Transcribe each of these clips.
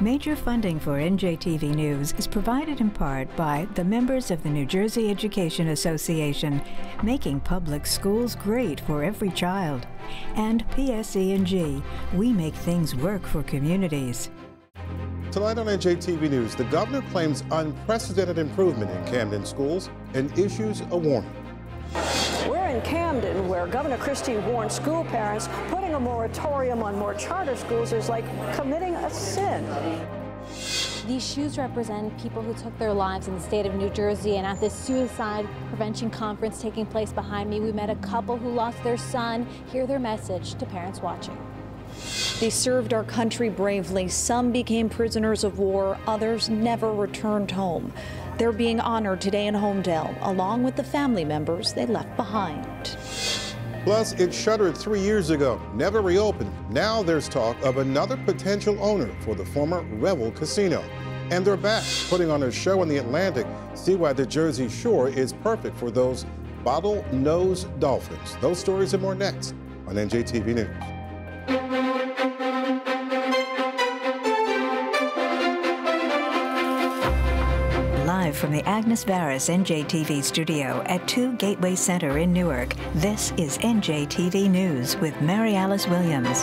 Major funding for NJTV News is provided in part by the members of the New Jersey Education Association, making public schools great for every child, and PSE&G, we make things work for communities. Tonight on NJTV News, the governor claims unprecedented improvement in Camden schools and issues a warning. We're in Camden, where Governor Christie warned school parents putting a moratorium on more charter schools is like committing a sin. These shoes represent people who took their lives in the state of New Jersey, and at this suicide prevention conference taking place behind me, we met a couple who lost their son. Hear their message to parents watching. They served our country bravely. Some became prisoners of war, others never returned home. They're being honored today in Holmdel, along with the family members they left behind. Plus, it shuttered 3 years ago, never reopened. Now there's talk of another potential owner for the former Revel Casino. And they're back, putting on a show in the Atlantic. See why the Jersey Shore is perfect for those bottlenose dolphins. Those stories and more next on NJTV News. From the Agnes Varus NJTV studio at 2 Gateway Center in Newark, this is NJTV News with Mary Alice Williams.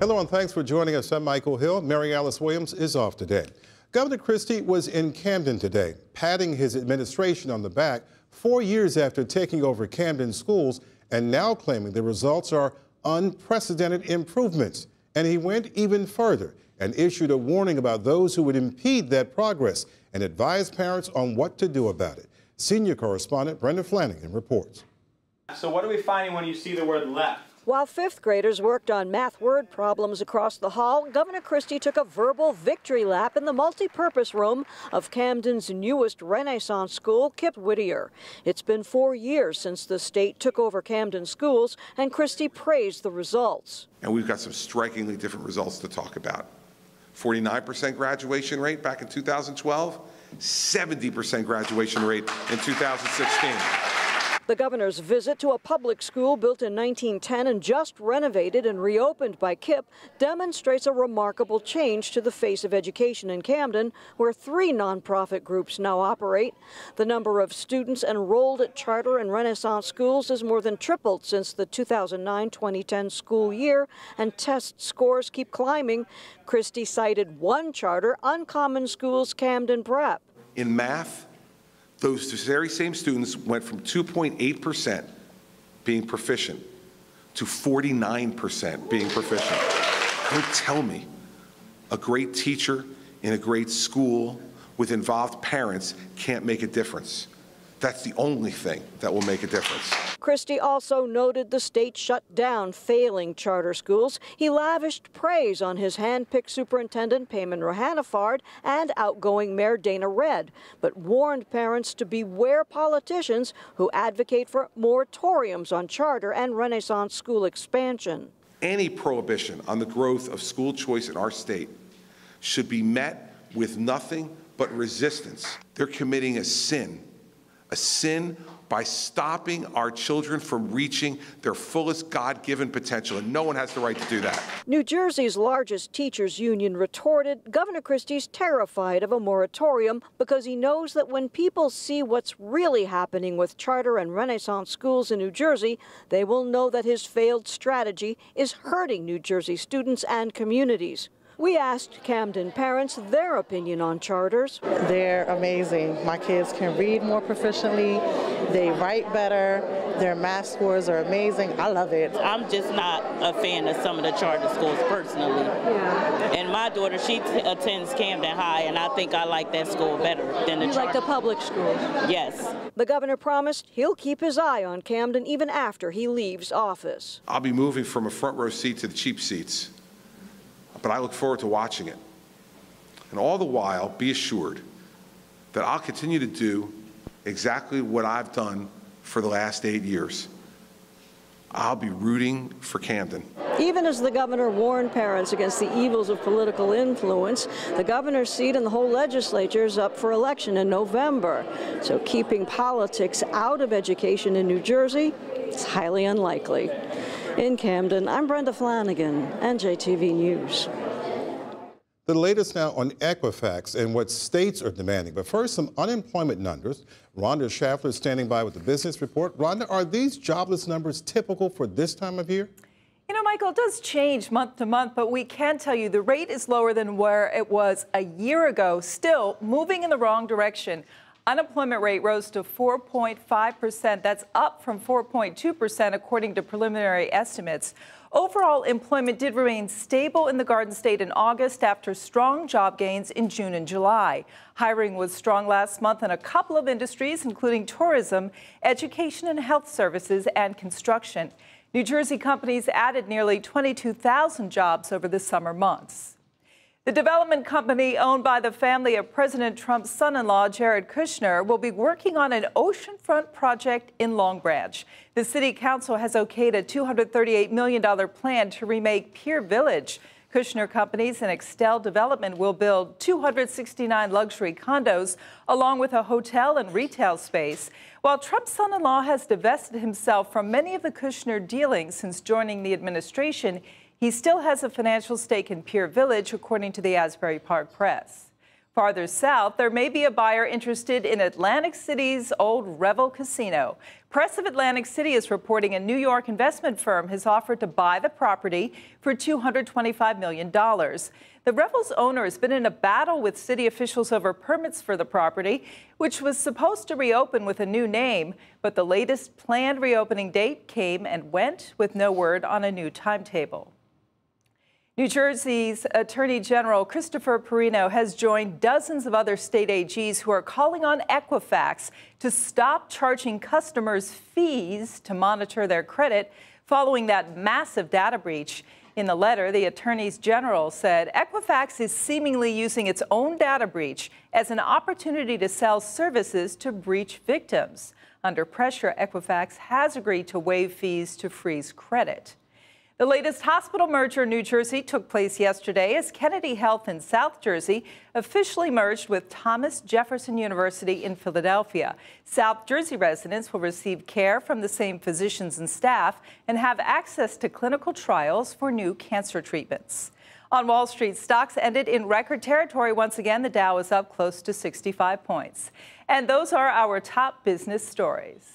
Hello and thanks for joining us. I'm Michael Hill. Mary Alice Williams is off today. Governor Christie was in Camden today, patting his administration on the back 4 years after taking over Camden schools and now claiming the results are unprecedented improvements. And he went even further and issued a warning about those who would impede that progress and advised parents on what to do about it. Senior correspondent Brenda Flanagan reports. So what are we finding when you see the word left? While fifth graders worked on math word problems across the hall, Governor Christie took a verbal victory lap in the multi-purpose room of Camden's newest Renaissance school, KIPP Whittier. It's been 4 years since the state took over Camden schools, and Christie praised the results. And we've got some strikingly different results to talk about. 49% graduation rate back in 2012, 70% graduation rate in 2016. The governor's visit to a public school built in 1910 and just renovated and reopened by KIPP demonstrates a remarkable change to the face of education in Camden, where three nonprofit groups now operate. The number of students enrolled at charter and Renaissance schools has more than tripled since the 2009-2010 school year, and test scores keep climbing. Christie cited one charter, Uncommon Schools Camden Prep. In math, those very same students went from 2.8% being proficient to 49% being proficient. Don't tell me a great teacher in a great school with involved parents can't make a difference. That's the only thing that will make a difference. Christie also noted the state shut down failing charter schools. He lavished praise on his hand-picked superintendent, Payman Rohanafard, and outgoing Mayor Dana Redd, but warned parents to beware politicians who advocate for moratoriums on charter and Renaissance school expansion. Any prohibition on the growth of school choice in our state should be met with nothing but resistance. They're committing a sin by stopping our children from reaching their fullest God-given potential, and no one has the right to do that. New Jersey's largest teachers union retorted, Governor Christie's terrified of a moratorium because he knows that when people see what's really happening with charter and Renaissance schools in New Jersey, they will know that his failed strategy is hurting New Jersey students and communities. We asked Camden parents their opinion on charters. They're amazing. My kids can read more proficiently. They write better. Their math scores are amazing. I love it. I'm just not a fan of some of the charter schools personally. Yeah. And my daughter, she attends Camden High, and I think I like that school better than the charter. You like the public schools? Yes. The governor promised he'll keep his eye on Camden even after he leaves office. I'll be moving from a front row seat to the cheap seats, but I look forward to watching it. And all the while, be assured that I'll continue to do exactly what I've done for the last 8 years. I'll be rooting for Camden. Even as the governor warned parents against the evils of political influence, the governor's seat and the whole legislature is up for election in November. So keeping politics out of education in New Jersey is highly unlikely. In Camden, I'm Brenda Flanagan, NJTV News. The latest now on Equifax and what states are demanding. But first, some unemployment numbers. Rhonda Schaffler is standing by with the business report. Rhonda, are these jobless numbers typical for this time of year? You know, Michael, it does change month to month, but we can tell you the rate is lower than where it was a year ago, still moving in the wrong direction. Unemployment rate rose to 4.5%. That's up from 4.2%, according to preliminary estimates. Overall, employment did remain stable in the Garden State in August after strong job gains in June and July. Hiring was strong last month in a couple of industries, including tourism, education and health services, and construction. New Jersey companies added nearly 22,000 jobs over the summer months. The development company owned by the family of President Trump's son-in-law, Jared Kushner, will be working on an oceanfront project in Long Branch. The city council has okayed a $238 million plan to remake Pier Village. Kushner Companies and Extel Development will build 269 luxury condos, along with a hotel and retail space. While Trump's son-in-law has divested himself from many of the Kushner dealings since joining the administration, he still has a financial stake in Pier Village, according to the Asbury Park Press. Farther south, there may be a buyer interested in Atlantic City's old Revel Casino. Press of Atlantic City is reporting a New York investment firm has offered to buy the property for $225 million. The Revel's owner has been in a battle with city officials over permits for the property, which was supposed to reopen with a new name, but the latest planned reopening date came and went with no word on a new timetable. New Jersey's Attorney General Christopher Perino has joined dozens of other state AGs who are calling on Equifax to stop charging customers fees to monitor their credit following that massive data breach. In the letter, the Attorney General said Equifax is seemingly using its own data breach as an opportunity to sell services to breach victims. Under pressure, Equifax has agreed to waive fees to freeze credit. The latest hospital merger in New Jersey took place yesterday as Kennedy Health in South Jersey officially merged with Thomas Jefferson University in Philadelphia. South Jersey residents will receive care from the same physicians and staff and have access to clinical trials for new cancer treatments. On Wall Street, stocks ended in record territory once again. The Dow is up close to 65 points. And those are our top business stories.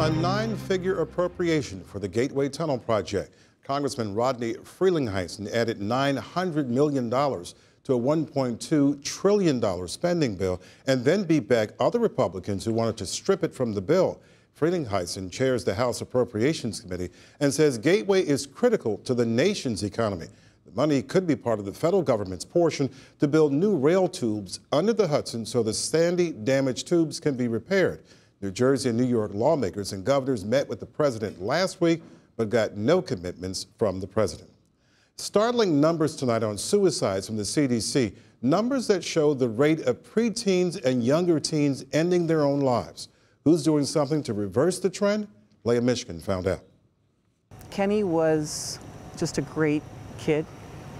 A nine-figure appropriation for the Gateway Tunnel Project. Congressman Rodney Frelinghuysen added $900 million to a $1.2 trillion spending bill and then beat back other Republicans who wanted to strip it from the bill. Frelinghuysen chairs the House Appropriations Committee and says Gateway is critical to the nation's economy. The money could be part of the federal government's portion to build new rail tubes under the Hudson so the sandy, damaged tubes can be repaired. New Jersey and New York lawmakers and governors met with the president last week, but got no commitments from the president. Startling numbers tonight on suicides from the CDC, numbers that show the rate of preteens and younger teens ending their own lives. Who's doing something to reverse the trend? Leah Michigan found out. Kenny was just a great kid.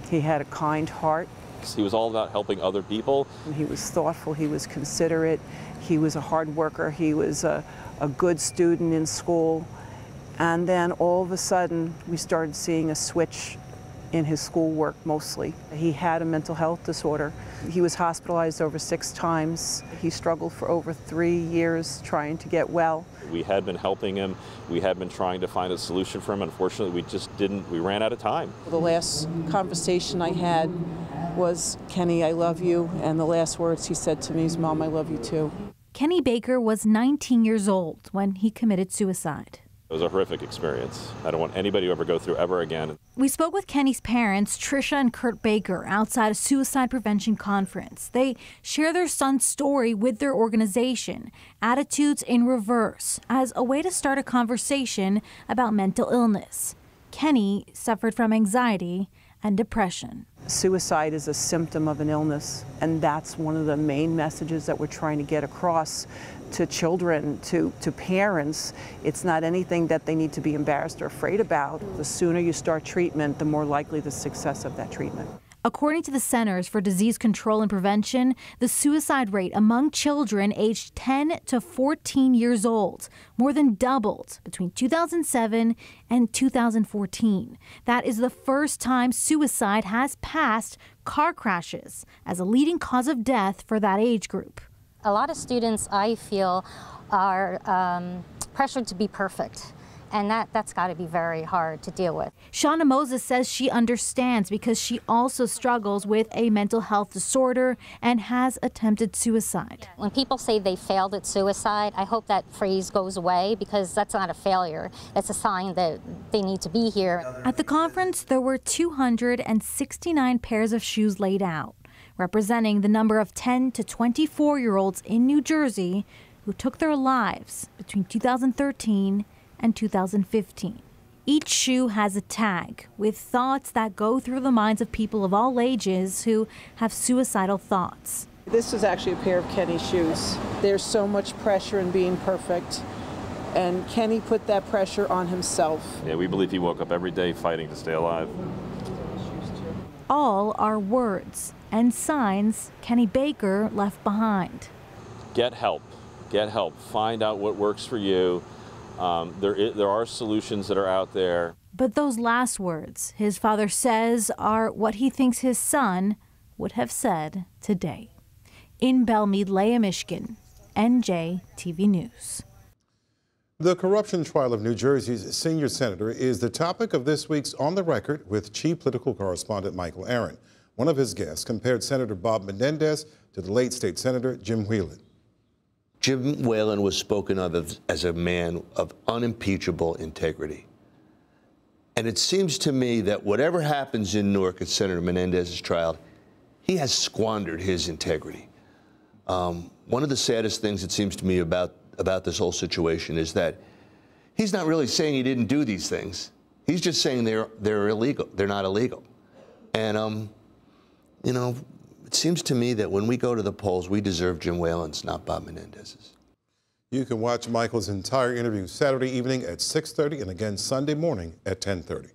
He had a kind heart. He was all about helping other people. He was thoughtful, he was considerate, he was a hard worker, he was a good student in school. And then all of a sudden, we started seeing a switch in his schoolwork mostly. He had a mental health disorder. He was hospitalized over 6 times. He struggled for over 3 years trying to get well. We had been helping him. We had been trying to find a solution for him. Unfortunately, we ran out of time. The last conversation I had was, Kenny, I love you. And the last words he said to me is, Mom, I love you too. Kenny Baker was 19 years old when he committed suicide. It was a horrific experience. I don't want anybody to ever go through ever again. We spoke with Kenny's parents, Trisha and Kurt Baker, outside a suicide prevention conference. They share their son's story with their organization, Attitudes in Reverse, as a way to start a conversation about mental illness. Kenny suffered from anxiety and depression. Suicide is a symptom of an illness, and that's one of the main messages that we're trying to get across to children, to parents. It's not anything that they need to be embarrassed or afraid about. The sooner you start treatment, the more likely the success of that treatment. According to the Centers for Disease Control and Prevention, the suicide rate among children aged 10 to 14 years old more than doubled between 2007 and 2014. That is the first time suicide has passed car crashes as a leading cause of death for that age group. A lot of students, I feel, are pressured to be perfect. And that's got to be very hard to deal with. Shauna Moses says she understands because she also struggles with a mental health disorder and has attempted suicide. When people say they failed at suicide, I hope that phrase goes away because that's not a failure. It's a sign that they need to be here. At the conference, there were 269 pairs of shoes laid out, representing the number of 10 to 24-year-olds in New Jersey who took their lives between 2013 and 2015. Each shoe has a tag with thoughts that go through the minds of people of all ages who have suicidal thoughts. This is actually a pair of Kenny's shoes. There's so much pressure in being perfect, and Kenny put that pressure on himself. Yeah, we believe he woke up every day fighting to stay alive. All are words and signs Kenny Baker left behind. Get help. Get help. Find out what works for you. There are solutions that are out there. But those last words, his father says, are what he thinks his son would have said today. In Belmead, Leah Mishkin, NJTV News. The corruption trial of New Jersey's senior senator is the topic of this week's On the Record with chief political correspondent Michael Aaron. One of his guests compared Senator Bob Menendez to the late state senator Jim Whelan. Jim Whelan was spoken of as a man of unimpeachable integrity. And it seems to me that whatever happens in Newark at Senator Menendez's trial, he has squandered his integrity. One of the saddest things, it seems to me, about this whole situation is that he's not really saying he didn't do these things. He's just saying they're illegal. They're not illegal. And, you know, it seems to me that when we go to the polls, we deserve Jim Whelan's, not Bob Menendez's. You can watch Michael's entire interview Saturday evening at 6:30 and again Sunday morning at 10:30.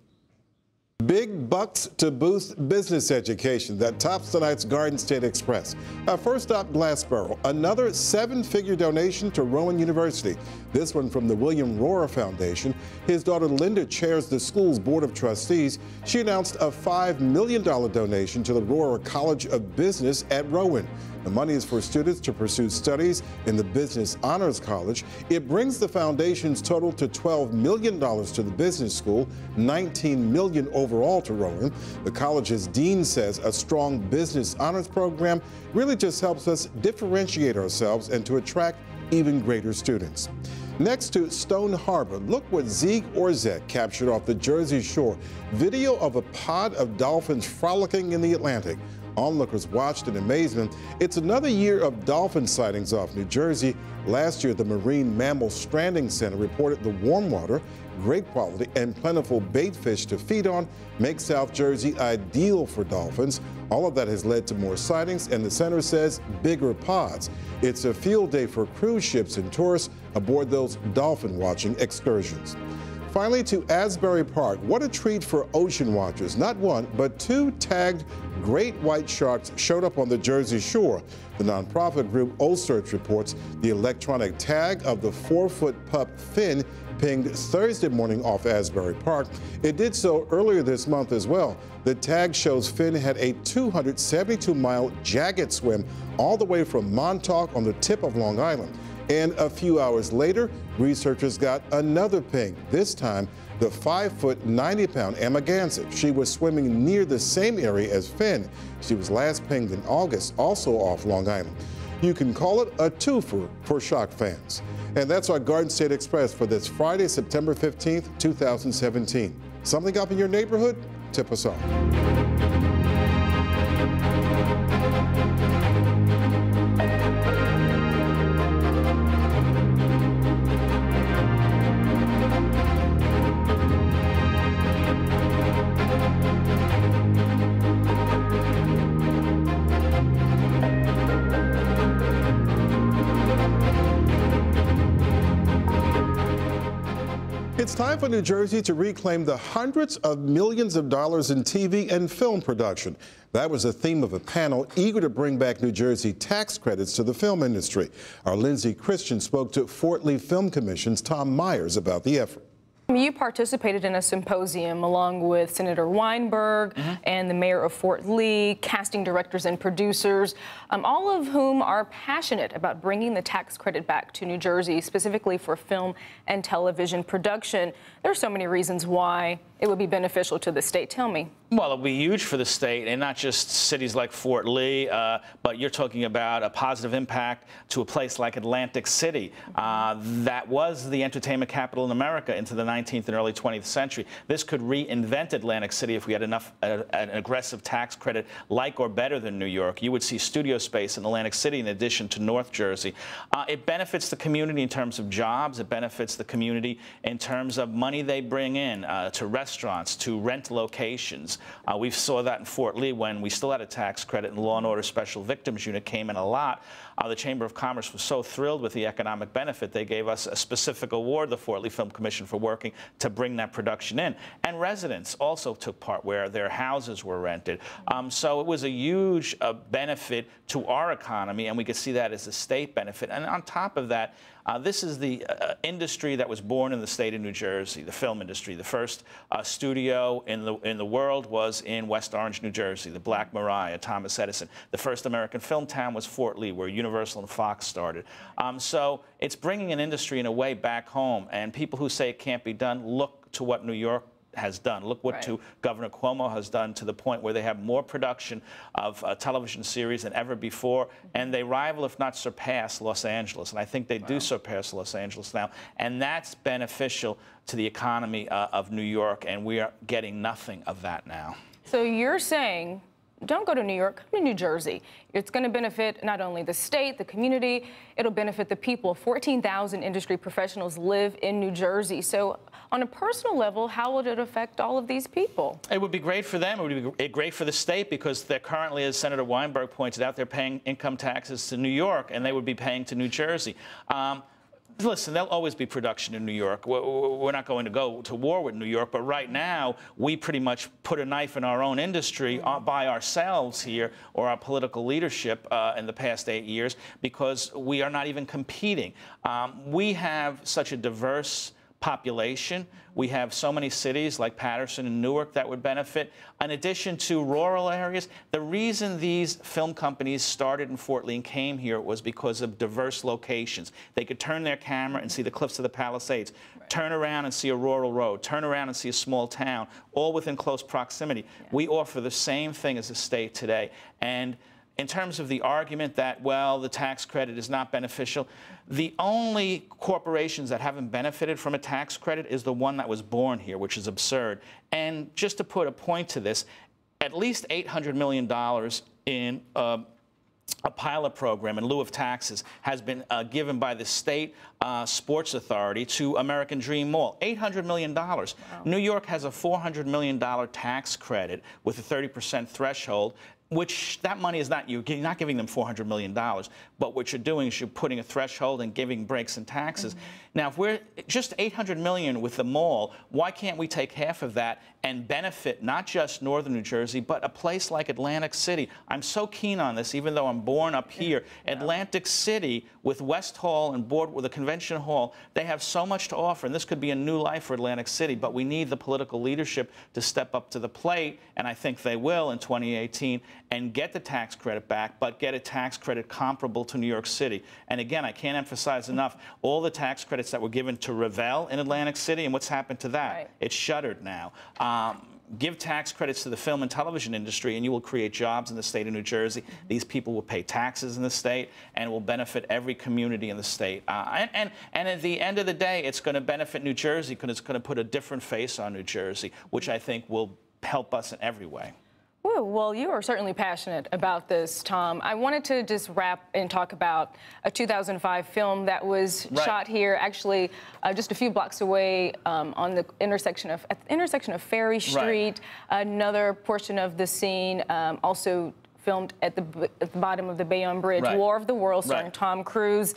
Big bucks to boost business education. That tops tonight's Garden State Express. Our first stop, Glassboro, another seven-figure donation to Rowan University, this one from the William Rohrer Foundation. His daughter Linda chairs the school's Board of Trustees. She announced a $5 million donation to the Rohrer College of Business at Rowan. The money is for students to pursue studies in the Business Honors College. It brings the foundation's total to $12 million to the business school, $19 million overall to Rowan. The college's dean says a strong business honors program really just helps us differentiate ourselves and to attract even greater students. Next to Stone Harbor, look what Zeke Orzek captured off the Jersey Shore. Video of a pod of dolphins frolicking in the Atlantic. Onlookers watched in amazement. It's another year of dolphin sightings off New Jersey. Last year, the Marine Mammal Stranding Center reported the warm water, great quality, and plentiful bait fish to feed on make South Jersey ideal for dolphins. All of that has led to more sightings, and the center says bigger pods. It's a field day for cruise ships and tourists aboard those dolphin-watching excursions. Finally, to Asbury Park. What a treat for ocean watchers. Not one, but two tagged great white sharks showed up on the Jersey Shore. The nonprofit group OSearch reports the electronic tag of the 4-foot pup Finn pinged Thursday morning off Asbury Park. It did so earlier this month as well. The tag shows Finn had a 272-mile jagged swim all the way from Montauk on the tip of Long Island. And a few hours later, researchers got another ping, this time the 5-foot, 90-pound amagansett. She was swimming near the same area as Finn. She was last pinged in August, also off Long Island. You can call it a twofer for shark fans. And that's our Garden State Express for this Friday, September 15th, 2017. Something up in your neighborhood? Tip us off. It's time for New Jersey to reclaim the hundreds of millions of dollars in TV and film production. That was the theme of a panel eager to bring back New Jersey tax credits to the film industry. Our Lindsay Christian spoke to Fort Lee Film Commission's Tom Myers about the effort. You participated in a symposium along with Senator Weinberg and the mayor of Fort Lee, casting directors and producers, all of whom are passionate about bringing the tax credit back to New Jersey, specifically for film and television production. There are so many reasons why it would be beneficial to the state. Tell me. Well, it'll be huge for the state, and not just cities like Fort Lee, but you're talking about a positive impact to a place like Atlantic City. That was the entertainment capital in America into the 19th and early 20th century. This could reinvent Atlantic City if we had enough an aggressive tax credit like or better than New York. You would see studio space in Atlantic City in addition to North Jersey. It benefits the community in terms of jobs. It benefits the community in terms of money they bring in to restaurants, to rent locations. We saw that in Fort Lee when we still had a tax credit and the Law and Order Special Victims Unit came in a lot. The Chamber of Commerce was so thrilled with the economic benefit, they gave us a specific award, the Fort Lee Film Commission, for work to bring that production in. And residents also took part where their houses were rented. So it was a huge benefit to our economy, and we could see that as a state benefit. And on top of that, this is the industry that was born in the state of New Jersey, the film industry. The first studio in the world was in West Orange, New Jersey, the Black Maria, Thomas Edison. The first American film town was Fort Lee, where Universal and Fox started. So it's bringing an industry, in a way, back home. And people who say it can't be done, look to what New York has done. Look what Governor Cuomo has done, to the point where they have more production of television series than ever before, and they rival, if not surpass, Los Angeles. And I think they do surpass Los Angeles now, and that's beneficial to the economy of New York, and we are getting nothing of that now. So you're saying, don't go to New York, come to New Jersey. It's going to benefit not only the state, the community, it'll benefit the people. 14,000 industry professionals live in New Jersey. So on a personal level, how would it affect all of these people? It would be great for them. It would be great for the state, because they're currently, as Senator Weinberg pointed out, they're paying income taxes to New York, and they would be paying to New Jersey. Listen, there'll always be production in New York. We're not going to go to war with New York, but right now we pretty much put a knife in our own industry by ourselves here, or our political leadership in the past 8 years, because we are not even competing. We have such a diverse population. We have so many cities like Paterson and Newark that would benefit, in addition to rural areas. The reason these film companies started in Fort Lee and came here was because of diverse locations. They could turn their camera and see the cliffs of the Palisades, turn around and see a rural road, turn around and see a small town, all within close proximity. We offer the same thing as a state today. And in terms of the argument that, well, the tax credit is not beneficial, the only corporations that haven't benefited from a tax credit is the one that was born here, which is absurd. And just to put a point to this, at least $800 million in a pilot program in lieu of taxes has been given by the state sports authority to American Dream Mall. $800 million. Wow. New York has a $400 million tax credit with a 30% threshold, which that money is not, you're not giving them $400 million, but what you're doing is you're putting a threshold and giving breaks in taxes. Now, if we're just $800 million with the mall, why can't we take half of that and benefit not just northern New Jersey, but a place like Atlantic City? I'm so keen on this, even though I'm born up here. Atlantic City, with West Hall and with the Convention Hall, they have so much to offer, and this could be a new life for Atlantic City, but we need the political leadership to step up to the plate, and I think they will in 2018. And get the tax credit back, but get a tax credit comparable to New York City. And again, I can't emphasize enough, all the tax credits that were given to Revel in Atlantic City, and what's happened to that? It's shuttered now. Give tax credits to the film and television industry, and you will create jobs in the state of New Jersey. These people will pay taxes in the state, and it will benefit every community in the state. And at the end of the day, it's going to benefit New Jersey, because it's going to put a different face on New Jersey, which I think will help us in every way. Ooh, well, you are certainly passionate about this, Tom. I wanted to just wrap and talk about a 2005 film that was shot here, actually just a few blocks away on the intersection of Ferry Street. Another portion of the scene also filmed at the bottom of the Bayonne Bridge, right. War of the Worlds, starring right. Tom Cruise,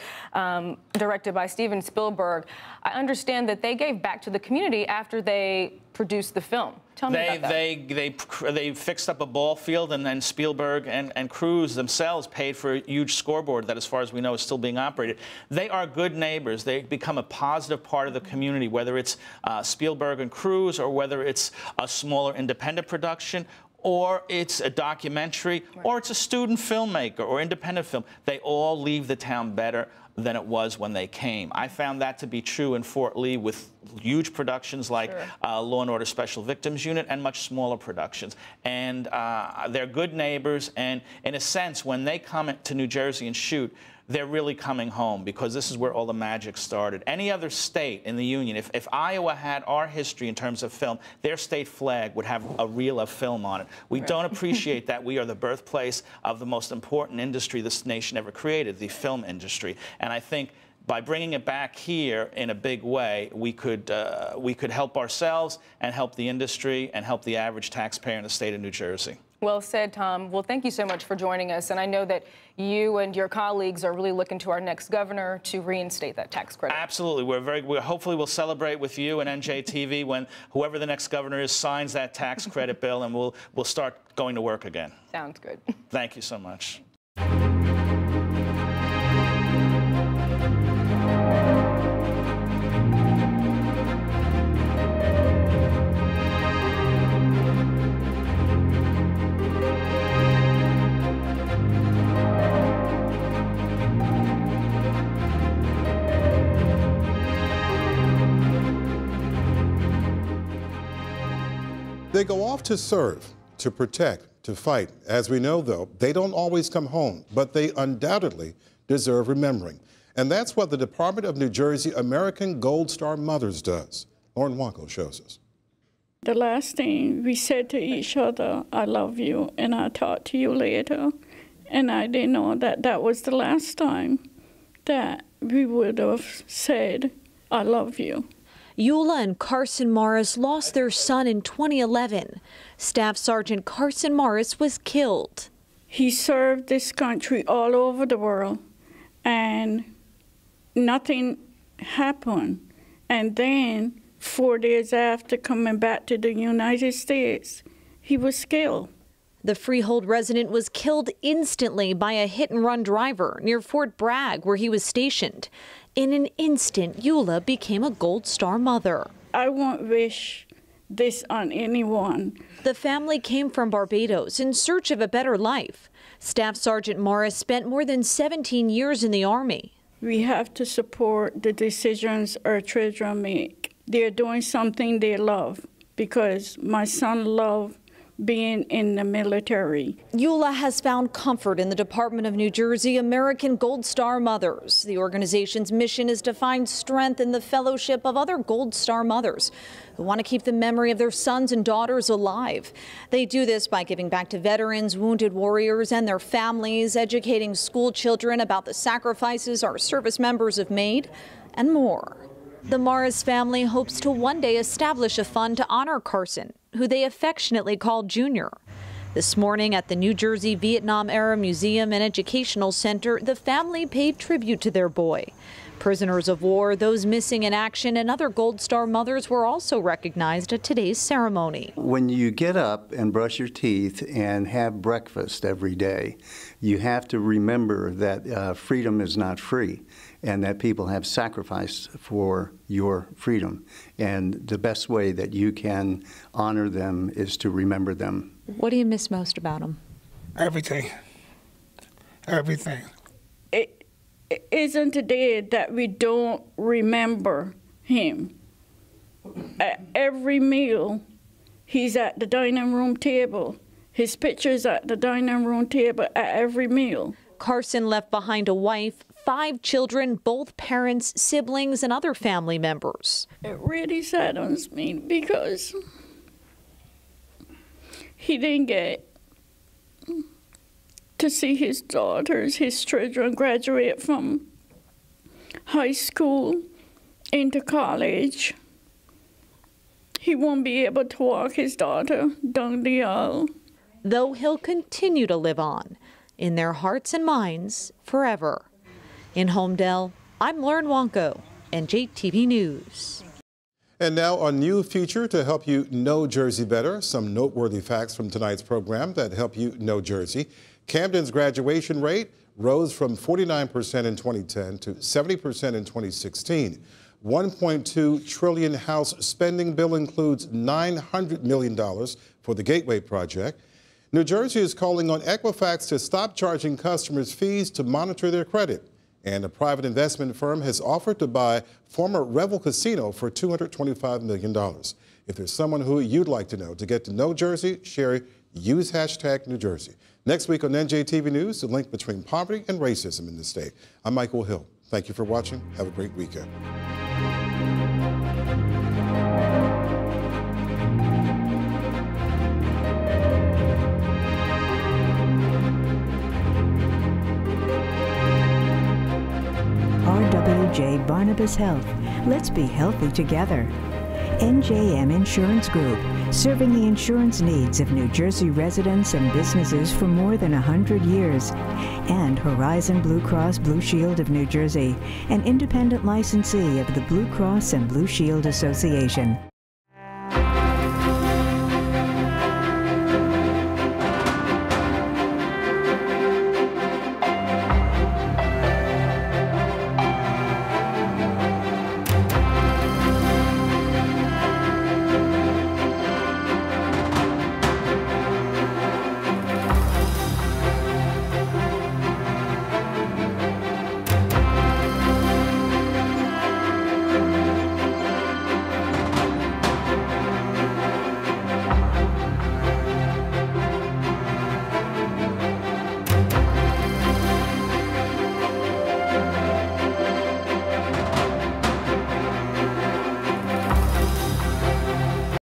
directed by Steven Spielberg. I understand that they gave back to the community after they produced the film. Tell me about that. They fixed up a ball field, and then Spielberg and Cruise themselves paid for a huge scoreboard that, as far as we know, is still being operated. They are good neighbors. They become a positive part of the community, whether it's Spielberg and Cruise, or whether it's a smaller independent production, or it's a documentary, right. or it's a student filmmaker or independent film. They all leave the town better than it was when they came. I found that to be true in Fort Lee with huge productions like sure. Law and Order Special Victims Unit and much smaller productions. And they're good neighbors, and in a sense, when they come to New Jersey and shoot, they're really coming home, because this is where all the magic started. Any other state in the union, if Iowa had our history in terms of film, their state flag would have a reel of film on it. We right. don't appreciate that we are the birthplace of the most important industry this nation ever created, the film industry. And I think by bringing it back here in a big way, we could help ourselves and help the industry and help the average taxpayer in the state of New Jersey. Well said, Tom. Well, thank you so much for joining us. And I know that you and your colleagues are really looking to our next governor to reinstate that tax credit. Absolutely. Hopefully we'll celebrate with you and NJTV when whoever the next governor is signs that tax credit bill, and we'll start going to work again. Sounds good. Thank you so much. They go off to serve, to protect, to fight. As we know, though, they don't always come home, but they undoubtedly deserve remembering. And that's what the Department of New Jersey American Gold Star Mothers does. Lauren Wanko shows us. The last thing we said to each other, I love you, and I'll talk to you later. And I didn't know that that was the last time that we would have said, I love you. Eula and Carson Morris lost their son in 2011. Staff Sergeant Carson Morris was killed. He served this country all over the world, and nothing happened. And then 4 days after coming back to the United States, he was killed. The Freehold resident was killed instantly by a hit-and-run driver near Fort Bragg, where he was stationed. In an instant, Eula became a Gold Star mother. I won't wish this on anyone. The family came from Barbados in search of a better life. Staff Sergeant Morris spent more than 17 years in the Army. We have to support the decisions our children make. They're doing something they love, because my son loved being in the military. Eula has found comfort in the Department of New Jersey American Gold Star Mothers. The organization's mission is to find strength in the fellowship of other Gold Star mothers who want to keep the memory of their sons and daughters alive. They do this by giving back to veterans, wounded warriors, and their families, educating school children about the sacrifices our service members have made, and more. The Morris family hopes to one day establish a fund to honor Carson, who they affectionately called Junior. This morning at the New Jersey Vietnam-era Museum and Educational Center, the family paid tribute to their boy. Prisoners of war, those missing in action, and other Gold Star mothers were also recognized at today's ceremony. When you get up and brush your teeth and have breakfast every day, you have to remember that freedom is not free, and that people have sacrificed for your freedom. And the best way that you can honor them is to remember them. What do you miss most about them? Everything. Everything. It isn't today that we don't remember him. At every meal, he's at the dining room table. His picture's at the dining room table at every meal. Carson left behind a wife, 5 children, both parents, siblings, and other family members. It really saddens me, because he didn't get to see his daughters, his children graduate from high school into college. He won't be able to walk his daughter down the aisle. though he'll continue to live on in their hearts and minds forever. In Holmdel, I'm Lauren Wonko, NJTV News. And now on New Future, to help you know Jersey better, some noteworthy facts from tonight's program that help you know Jersey. Camden's graduation rate rose from 49% in 2010 to 70% in 2016. $1.2 trillion House spending bill includes $900 million for the Gateway Project. New Jersey is calling on Equifax to stop charging customers fees to monitor their credit. And a private investment firm has offered to buy former Revel Casino for $225 million. If there's someone who you'd like to get to know Jersey, Sherry, use hashtag New Jersey. Next week on NJTV News, the link between poverty and racism in the state. I'm Michael Hill. Thank you for watching. Have a great weekend. J. Barnabas Health. Let's be healthy together. NJM Insurance Group, serving the insurance needs of New Jersey residents and businesses for more than 100 years. And Horizon Blue Cross Blue Shield of New Jersey, an independent licensee of the Blue Cross and Blue Shield Association.